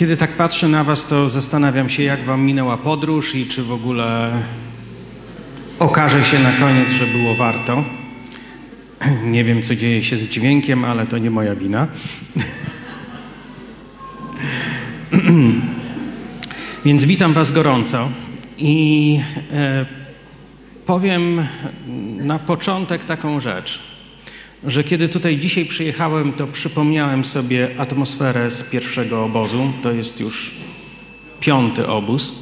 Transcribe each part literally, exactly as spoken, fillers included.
Kiedy tak patrzę na was, to zastanawiam się, jak wam minęła podróż i czy w ogóle okaże się na koniec, że było warto. Nie wiem, co dzieje się z dźwiękiem, ale to nie moja wina. Więc witam was gorąco i e, powiem na początek taką rzecz, że kiedy tutaj dzisiaj przyjechałem, to przypomniałem sobie atmosferę z pierwszego obozu. To jest już piąty obóz.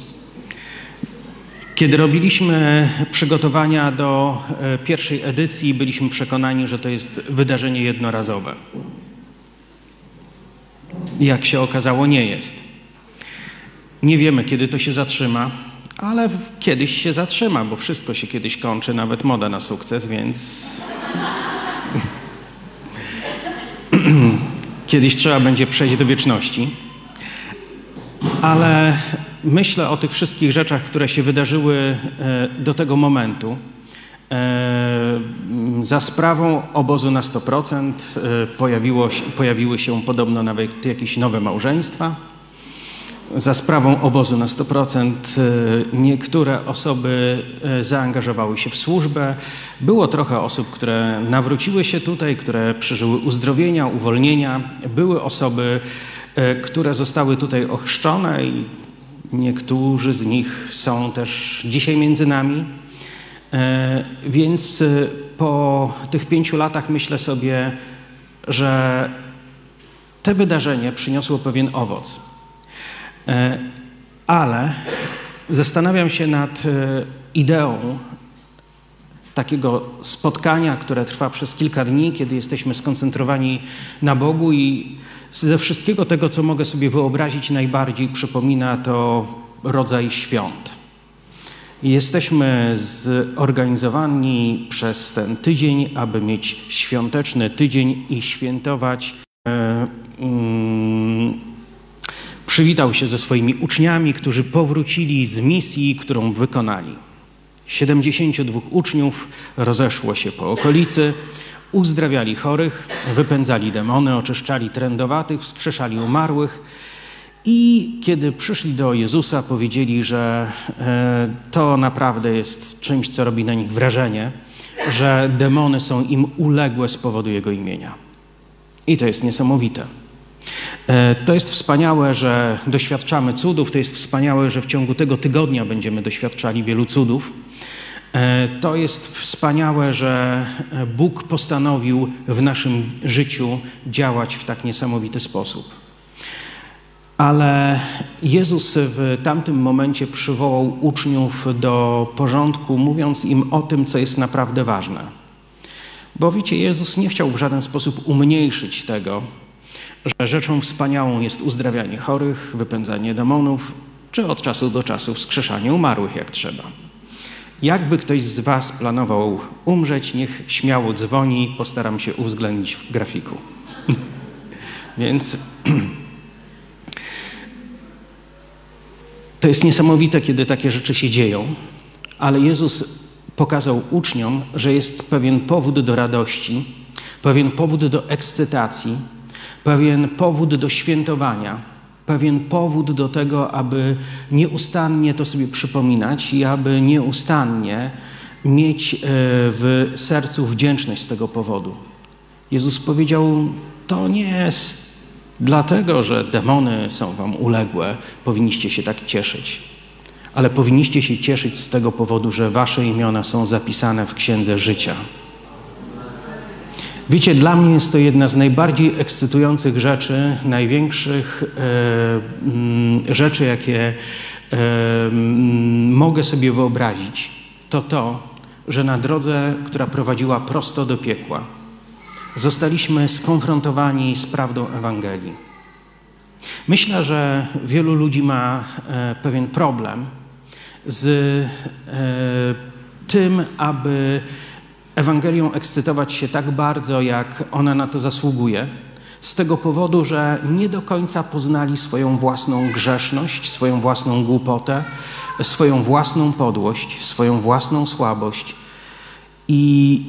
Kiedy robiliśmy przygotowania do pierwszej edycji, byliśmy przekonani, że to jest wydarzenie jednorazowe. Jak się okazało, nie jest. Nie wiemy, kiedy to się zatrzyma, ale kiedyś się zatrzyma, bo wszystko się kiedyś kończy, nawet moda na sukces, więc... Kiedyś trzeba będzie przejść do wieczności. Ale myślę o tych wszystkich rzeczach, które się wydarzyły do tego momentu. Za sprawą obozu na sto procent pojawiło, pojawiły się podobno nawet jakieś nowe małżeństwa. Za sprawą obozu na sto procent niektóre osoby zaangażowały się w służbę. Było trochę osób, które nawróciły się tutaj, które przeżyły uzdrowienia, uwolnienia. Były osoby, które zostały tutaj ochrzczone i niektórzy z nich są też dzisiaj między nami. Więc po tych pięciu latach myślę sobie, że to wydarzenie przyniosło pewien owoc. Ale zastanawiam się nad ideą takiego spotkania, które trwa przez kilka dni, kiedy jesteśmy skoncentrowani na Bogu i ze wszystkiego tego, co mogę sobie wyobrazić, najbardziej przypomina to rodzaj świąt. Jesteśmy zorganizowani przez ten tydzień, aby mieć świąteczny tydzień i świętować. Przywitał się ze swoimi uczniami, którzy powrócili z misji, którą wykonali. siedemdziesięciu dwóch uczniów rozeszło się po okolicy, uzdrawiali chorych, wypędzali demony, oczyszczali trędowatych, wskrzeszali umarłych i kiedy przyszli do Jezusa, powiedzieli, że to naprawdę jest czymś, co robi na nich wrażenie, że demony są im uległe z powodu Jego imienia. I to jest niesamowite. To jest wspaniałe, że doświadczamy cudów, to jest wspaniałe, że w ciągu tego tygodnia będziemy doświadczali wielu cudów. To jest wspaniałe, że Bóg postanowił w naszym życiu działać w tak niesamowity sposób. Ale Jezus w tamtym momencie przywołał uczniów do porządku, mówiąc im o tym, co jest naprawdę ważne. Bo wiecie, Jezus nie chciał w żaden sposób umniejszyć tego, że rzeczą wspaniałą jest uzdrawianie chorych, wypędzanie demonów, czy od czasu do czasu wskrzeszanie umarłych, jak trzeba. Jakby ktoś z was planował umrzeć, niech śmiało dzwoni, postaram się uwzględnić w grafiku. Więc to jest niesamowite, kiedy takie rzeczy się dzieją, ale Jezus pokazał uczniom, że jest pewien powód do radości, pewien powód do ekscytacji, pewien powód do świętowania, pewien powód do tego, aby nieustannie to sobie przypominać i aby nieustannie mieć w sercu wdzięczność z tego powodu. Jezus powiedział, to nie jest dlatego, że demony są wam uległe, powinniście się tak cieszyć. Ale powinniście się cieszyć z tego powodu, że wasze imiona są zapisane w Księdze Życia. Wiecie, dla mnie jest to jedna z najbardziej ekscytujących rzeczy, największych e, rzeczy, jakie e, mogę sobie wyobrazić. To to, że na drodze, która prowadziła prosto do piekła, zostaliśmy skonfrontowani z prawdą Ewangelii. Myślę, że wielu ludzi ma e, pewien problem z e, tym, aby Ewangelią ekscytować się tak bardzo, jak ona na to zasługuje, z tego powodu, że nie do końca poznali swoją własną grzeszność, swoją własną głupotę, swoją własną podłość, swoją własną słabość i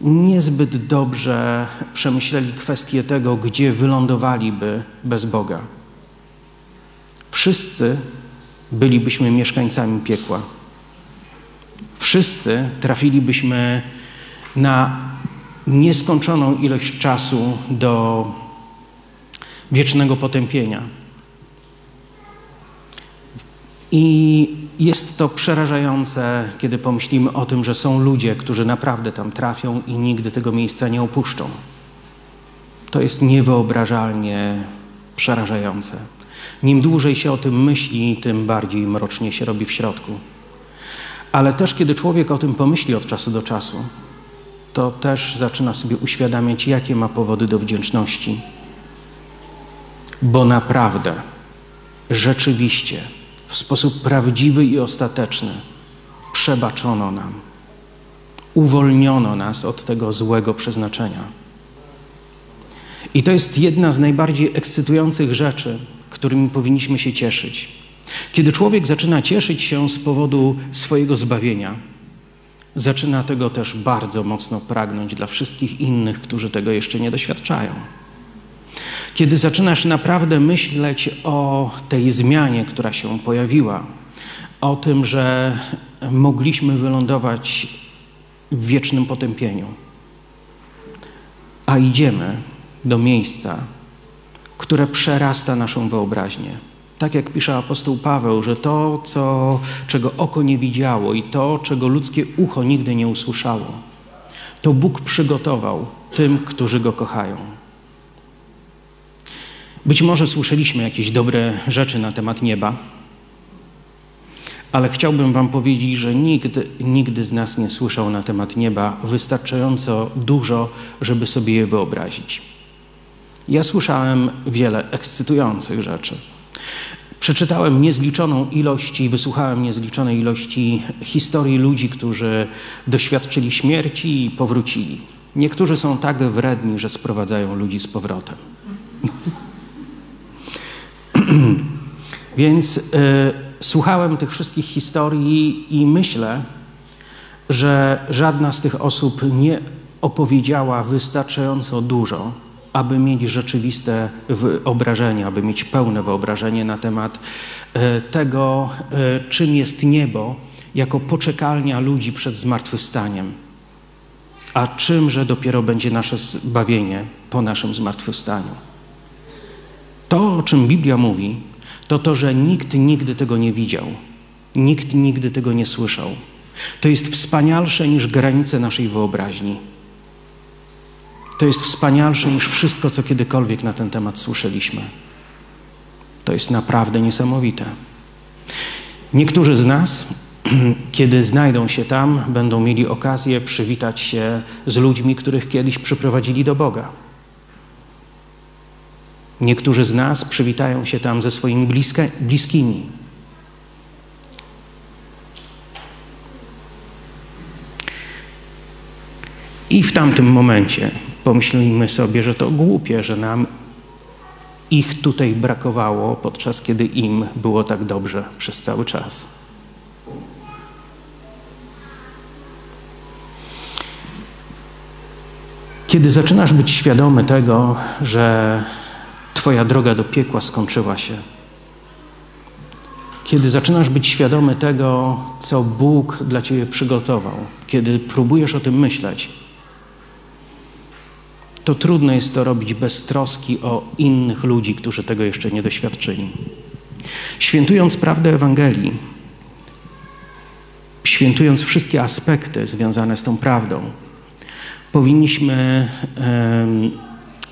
niezbyt dobrze przemyśleli kwestię tego, gdzie wylądowaliby bez Boga. wszyscy bylibyśmy mieszkańcami piekła. Wszyscy trafilibyśmy na nieskończoną ilość czasu do wiecznego potępienia. I jest to przerażające, kiedy pomyślimy o tym, że są ludzie, którzy naprawdę tam trafią i nigdy tego miejsca nie opuszczą. To jest niewyobrażalnie przerażające. Im dłużej się o tym myśli, tym bardziej mrocznie się robi w środku. Ale też, kiedy człowiek o tym pomyśli od czasu do czasu, to też zaczyna sobie uświadamiać, jakie ma powody do wdzięczności. Bo naprawdę, rzeczywiście, w sposób prawdziwy i ostateczny przebaczono nam. Uwolniono nas od tego złego przeznaczenia. I to jest jedna z najbardziej ekscytujących rzeczy, którymi powinniśmy się cieszyć. Kiedy człowiek zaczyna cieszyć się z powodu swojego zbawienia, zaczyna tego też bardzo mocno pragnąć dla wszystkich innych, którzy tego jeszcze nie doświadczają. Kiedy zaczynasz naprawdę myśleć o tej zmianie, która się pojawiła, o tym, że mogliśmy wylądować w wiecznym potępieniu, a idziemy do miejsca, które przerasta naszą wyobraźnię. Tak jak pisze apostoł Paweł, że to, co, czego oko nie widziało i to, czego ludzkie ucho nigdy nie usłyszało, to Bóg przygotował tym, którzy Go kochają. Być może słyszeliśmy jakieś dobre rzeczy na temat nieba, ale chciałbym wam powiedzieć, że nikt nigdy z nas nie słyszał na temat nieba wystarczająco dużo, żeby sobie je wyobrazić. Ja słyszałem wiele ekscytujących rzeczy. Przeczytałem niezliczoną ilość i wysłuchałem niezliczonej ilości historii ludzi, którzy doświadczyli śmierci i powrócili. Niektórzy są tak wredni, że sprowadzają ludzi z powrotem. Więc y, słuchałem tych wszystkich historii i myślę, że żadna z tych osób nie opowiedziała wystarczająco dużo, aby mieć rzeczywiste wyobrażenie, aby mieć pełne wyobrażenie na temat y, tego, y, czym jest niebo jako poczekalnia ludzi przed zmartwychwstaniem, a czymże dopiero będzie nasze zbawienie po naszym zmartwychwstaniu. To, o czym Biblia mówi, to to, że nikt nigdy tego nie widział. Nikt nigdy tego nie słyszał. To jest wspanialsze niż granice naszej wyobraźni. To jest wspanialsze niż wszystko, co kiedykolwiek na ten temat słyszeliśmy. To jest naprawdę niesamowite. Niektórzy z nas, kiedy znajdą się tam, będą mieli okazję przywitać się z ludźmi, których kiedyś przyprowadzili do Boga. Niektórzy z nas przywitają się tam ze swoimi bliska, bliskimi. I w tamtym momencie pomyślimy sobie, że to głupie, że nam ich tutaj brakowało, podczas kiedy im było tak dobrze przez cały czas. Kiedy zaczynasz być świadomy tego, że Twoja droga do piekła skończyła się. Kiedy zaczynasz być świadomy tego, co Bóg dla ciebie przygotował, kiedy próbujesz o tym myśleć, to trudno jest to robić bez troski o innych ludzi, którzy tego jeszcze nie doświadczyli. Świętując prawdę Ewangelii, świętując wszystkie aspekty związane z tą prawdą, powinniśmy Yy,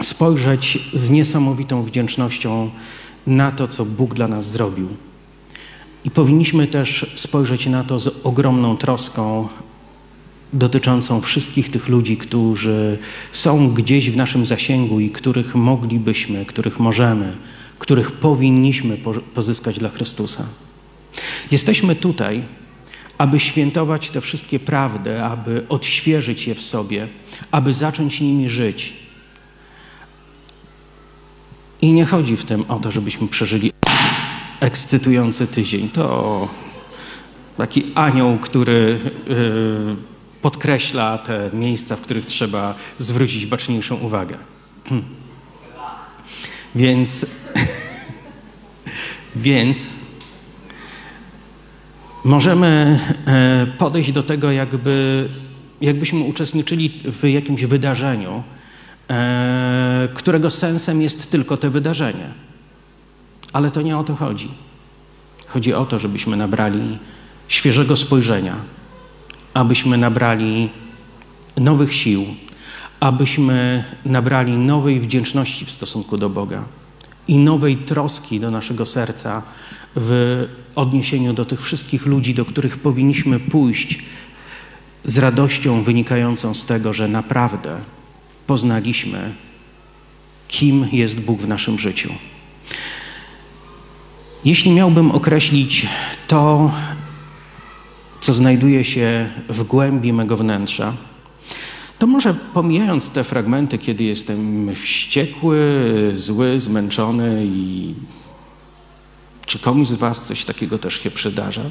spojrzeć z niesamowitą wdzięcznością na to, co Bóg dla nas zrobił. I powinniśmy też spojrzeć na to z ogromną troską dotyczącą wszystkich tych ludzi, którzy są gdzieś w naszym zasięgu i których moglibyśmy, których możemy, których powinniśmy pozyskać dla Chrystusa. Jesteśmy tutaj, aby świętować te wszystkie prawdy, aby odświeżyć je w sobie, aby zacząć nimi żyć. I nie chodzi w tym o to, żebyśmy przeżyli ekscytujący tydzień. To taki anioł, który yy, podkreśla te miejsca, w których trzeba zwrócić baczniejszą uwagę. Hmm. Więc, Więc możemy podejść do tego, jakby, jakbyśmy uczestniczyli w jakimś wydarzeniu, którego sensem jest tylko to wydarzenie. Ale to nie o to chodzi. Chodzi o to, żebyśmy nabrali świeżego spojrzenia, abyśmy nabrali nowych sił, abyśmy nabrali nowej wdzięczności w stosunku do Boga i nowej troski do naszego serca w odniesieniu do tych wszystkich ludzi, do których powinniśmy pójść z radością wynikającą z tego, że naprawdę poznaliśmy, kim jest Bóg w naszym życiu. Jeśli miałbym określić to, co znajduje się w głębi mego wnętrza, to może pomijając te fragmenty, kiedy jestem wściekły, zły, zmęczony i czy komuś z was coś takiego też się przydarza?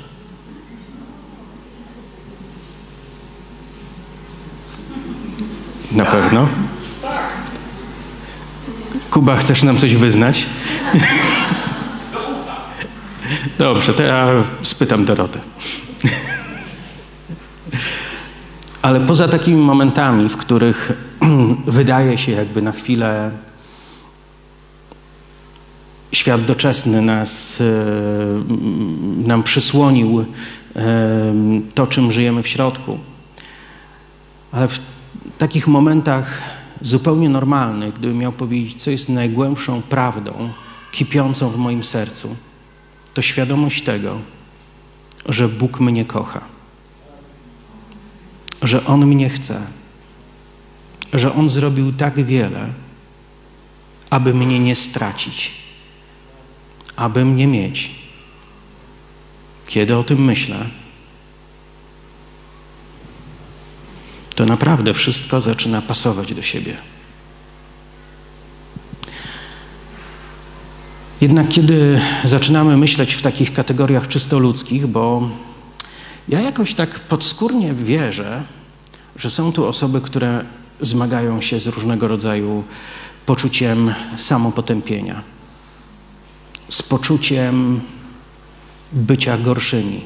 Na pewno? Tak. Kuba, chcesz nam coś wyznać? Dobrze, to ja spytam Dorotę. Ale poza takimi momentami, w których wydaje się, jakby na chwilę świat doczesny nas, nam przysłonił to, czym żyjemy w środku, ale w takich momentach zupełnie normalnych, gdybym miał powiedzieć, co jest najgłębszą prawdą kipiącą w moim sercu, to świadomość tego, że Bóg mnie kocha, że On mnie chce, że On zrobił tak wiele, aby mnie nie stracić, aby mnie mieć. Kiedy o tym myślę, to naprawdę wszystko zaczyna pasować do siebie. Jednak kiedy zaczynamy myśleć w takich kategoriach czysto ludzkich, bo ja jakoś tak podskórnie wierzę, że są tu osoby, które zmagają się z różnego rodzaju poczuciem samopotępienia, z poczuciem bycia gorszymi.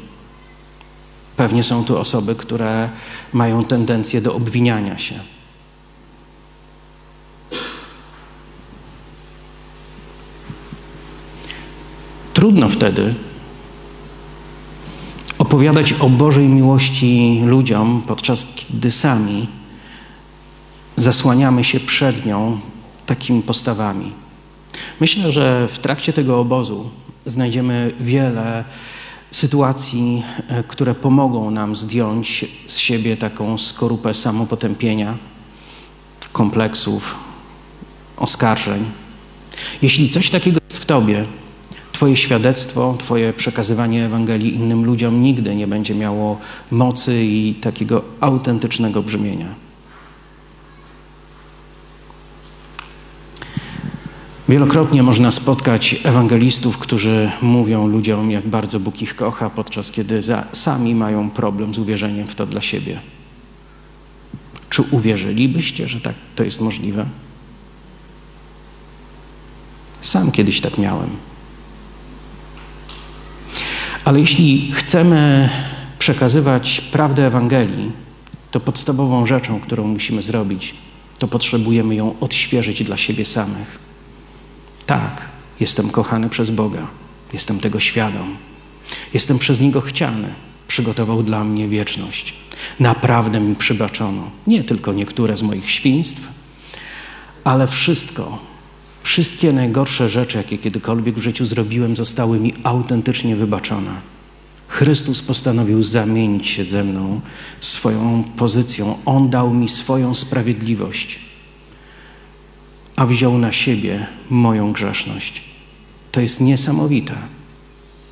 Pewnie są tu osoby, które mają tendencję do obwiniania się. Trudno wtedy opowiadać o Bożej miłości ludziom, podczas gdy sami zasłaniamy się przed nią takimi postawami. Myślę, że w trakcie tego obozu znajdziemy wiele sytuacji, które pomogą nam zdjąć z siebie taką skorupę samopotępienia, kompleksów, oskarżeń. Jeśli coś takiego jest w tobie, Twoje świadectwo, Twoje przekazywanie Ewangelii innym ludziom nigdy nie będzie miało mocy i takiego autentycznego brzmienia. Wielokrotnie można spotkać ewangelistów, którzy mówią ludziom, jak bardzo Bóg ich kocha, podczas kiedy za, sami mają problem z uwierzeniem w to dla siebie. Czy uwierzylibyście, że tak to jest możliwe? Sam kiedyś tak miałem. Ale jeśli chcemy przekazywać prawdę Ewangelii, to podstawową rzeczą, którą musimy zrobić, to potrzebujemy ją odświeżyć dla siebie samych. Tak, jestem kochany przez Boga, jestem tego świadom, jestem przez Niego chciany, przygotował dla mnie wieczność. Naprawdę mi przybaczono nie tylko niektóre z moich świństw, ale wszystko. Wszystkie najgorsze rzeczy, jakie kiedykolwiek w życiu zrobiłem, zostały mi autentycznie wybaczone. Chrystus postanowił zamienić się ze mną swoją pozycją. On dał mi swoją sprawiedliwość, a wziął na siebie moją grzeszność. To jest niesamowite.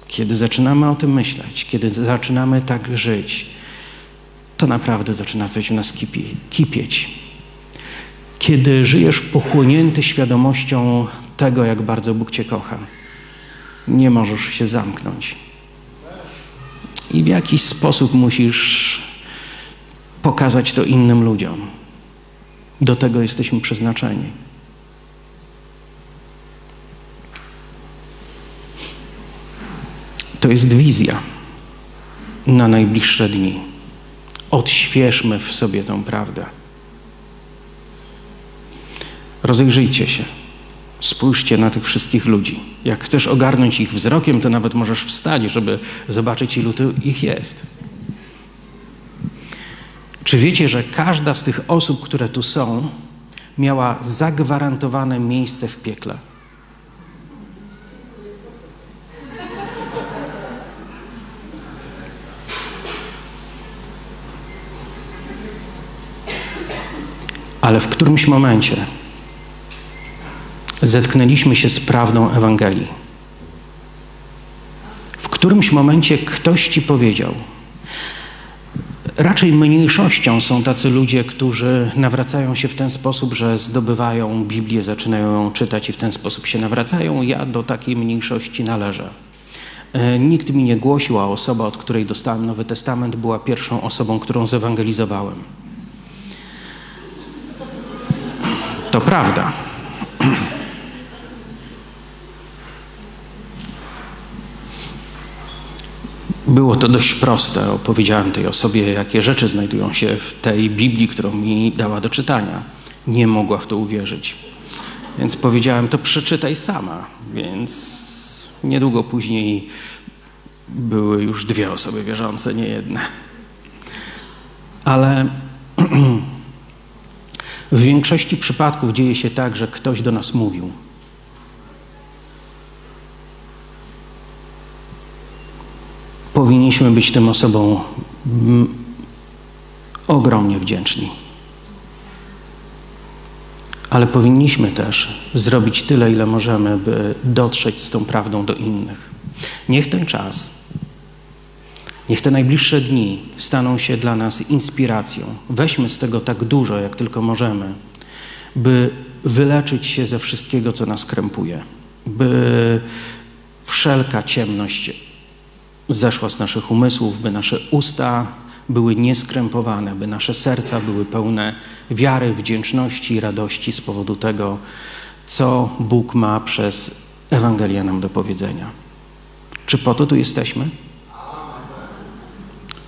Kiedy zaczynamy o tym myśleć, kiedy zaczynamy tak żyć, to naprawdę zaczyna coś w nas kipieć. Kiedy żyjesz pochłonięty świadomością tego, jak bardzo Bóg cię kocha, nie możesz się zamknąć. I w jakiś sposób musisz pokazać to innym ludziom. Do tego jesteśmy przeznaczeni. To jest wizja na najbliższe dni. Odświeżmy w sobie tą prawdę. Rozejrzyjcie się. Spójrzcie na tych wszystkich ludzi. Jak chcesz ogarnąć ich wzrokiem, to nawet możesz wstać, żeby zobaczyć, ilu ich jest. Czy wiecie, że każda z tych osób, które tu są, miała zagwarantowane miejsce w piekle? Ale w którymś momencie zetknęliśmy się z prawdą Ewangelii. W którymś momencie ktoś ci powiedział, raczej mniejszością są tacy ludzie, którzy nawracają się w ten sposób, że zdobywają Biblię, zaczynają ją czytać i w ten sposób się nawracają. Ja do takiej mniejszości należę. Nikt mi nie głosił, a osoba, od której dostałem Nowy Testament, była pierwszą osobą, którą zewangelizowałem. To prawda. Było to dość proste. Opowiedziałem tej osobie, jakie rzeczy znajdują się w tej Biblii, którą mi dała do czytania. Nie mogła w to uwierzyć. Więc powiedziałem, to przeczytaj sama. Więc niedługo później były już dwie osoby wierzące, nie jedna. Ale w większości przypadków dzieje się tak, że ktoś do nas mówił. Powinniśmy być tym osobom ogromnie wdzięczni. Ale powinniśmy też zrobić tyle, ile możemy, by dotrzeć z tą prawdą do innych. Niech ten czas, niech te najbliższe dni staną się dla nas inspiracją. Weźmy z tego tak dużo, jak tylko możemy, by wyleczyć się ze wszystkiego, co nas krępuje. By wszelka ciemność zeszła z naszych umysłów, by nasze usta były nieskrępowane, by nasze serca były pełne wiary, wdzięczności i radości z powodu tego, co Bóg ma przez Ewangelię nam do powiedzenia. Czy po to tu jesteśmy?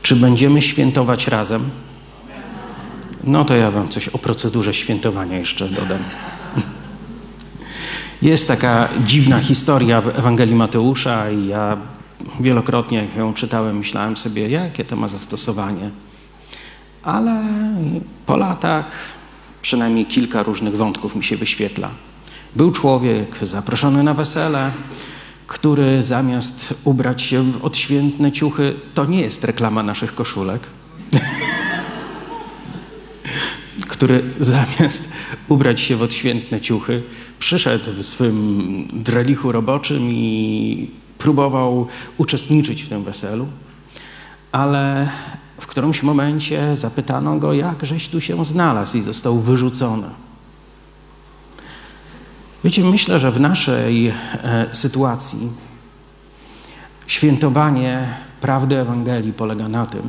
Czy będziemy świętować razem? No to ja wam coś o procedurze świętowania jeszcze dodam. Jest taka dziwna historia w Ewangelii Mateusza i ja wielokrotnie, jak ją czytałem, myślałem sobie, jakie to ma zastosowanie. Ale po latach przynajmniej kilka różnych wątków mi się wyświetla. Był człowiek zaproszony na wesele, który zamiast ubrać się w odświętne ciuchy, to nie jest reklama naszych koszulek, który zamiast ubrać się w odświętne ciuchy, przyszedł w swym drelichu roboczym i próbował uczestniczyć w tym weselu, ale w którymś momencie zapytano go, jak żeś tu się znalazł, i został wyrzucony. Wiecie, myślę, że w naszej e, sytuacji świętowanie prawdy Ewangelii polega na tym,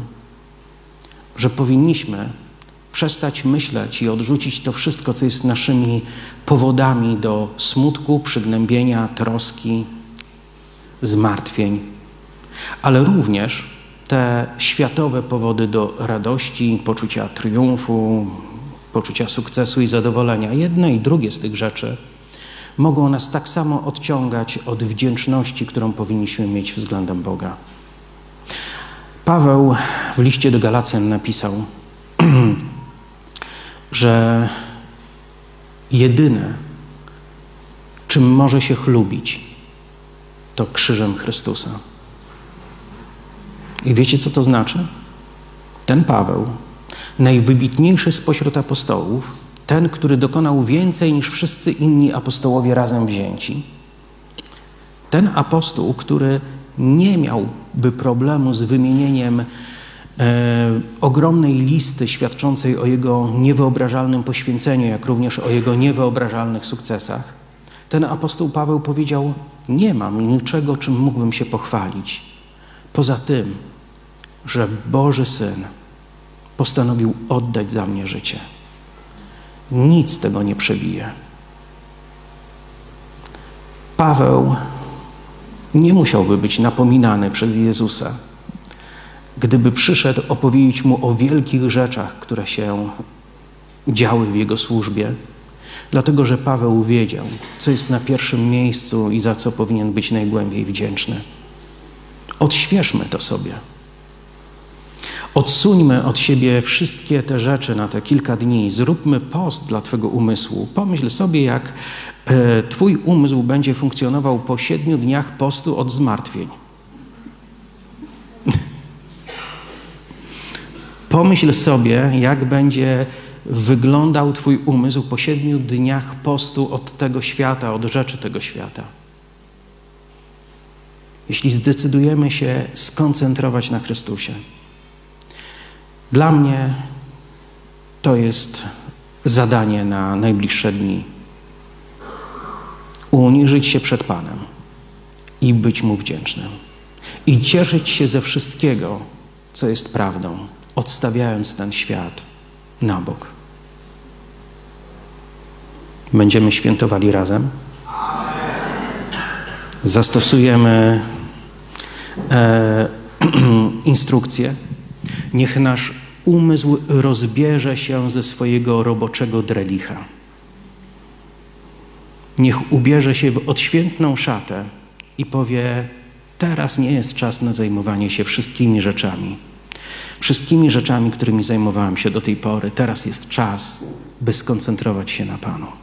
że powinniśmy przestać myśleć i odrzucić to wszystko, co jest naszymi powodami do smutku, przygnębienia, troski, zmartwień, ale również te światowe powody do radości, poczucia triumfu, poczucia sukcesu i zadowolenia. Jedne i drugie z tych rzeczy mogą nas tak samo odciągać od wdzięczności, którą powinniśmy mieć względem Boga. Paweł w liście do Galacjan napisał, że jedyne, czym może się chlubić, to krzyżem Chrystusa. I wiecie, co to znaczy? Ten Paweł, najwybitniejszy spośród apostołów, ten, który dokonał więcej niż wszyscy inni apostołowie razem wzięci, ten apostoł, który nie miałby problemu z wymienieniem e, ogromnej listy świadczącej o jego niewyobrażalnym poświęceniu, jak również o jego niewyobrażalnych sukcesach, ten apostoł Paweł powiedział, nie mam niczego, czym mógłbym się pochwalić, poza tym, że Boży Syn postanowił oddać za mnie życie. Nic tego nie przebije. Paweł nie musiałby być napominany przez Jezusa, gdyby przyszedł opowiedzieć mu o wielkich rzeczach, które się działy w jego służbie, dlatego że Paweł wiedział, co jest na pierwszym miejscu i za co powinien być najgłębiej wdzięczny. Odświeżmy to sobie. Odsuńmy od siebie wszystkie te rzeczy na te kilka dni. Zróbmy post dla Twego umysłu. Pomyśl sobie, jak e, Twój umysł będzie funkcjonował po siedmiu dniach postu od zmartwień. Pomyśl sobie, jak będzie wyglądał Twój umysł po siedmiu dniach postu od tego świata, od rzeczy tego świata. Jeśli zdecydujemy się skoncentrować na Chrystusie. Dla mnie to jest zadanie na najbliższe dni. Uniżyć się przed Panem i być Mu wdzięcznym. I cieszyć się ze wszystkiego, co jest prawdą, odstawiając ten świat na bok. Będziemy świętowali razem. Zastosujemy e, instrukcję. Niech nasz umysł rozbierze się ze swojego roboczego drelicha. Niech ubierze się w odświętną szatę i powie, teraz nie jest czas na zajmowanie się wszystkimi rzeczami. Wszystkimi rzeczami, którymi zajmowałem się do tej pory. Teraz jest czas, by skoncentrować się na Panu.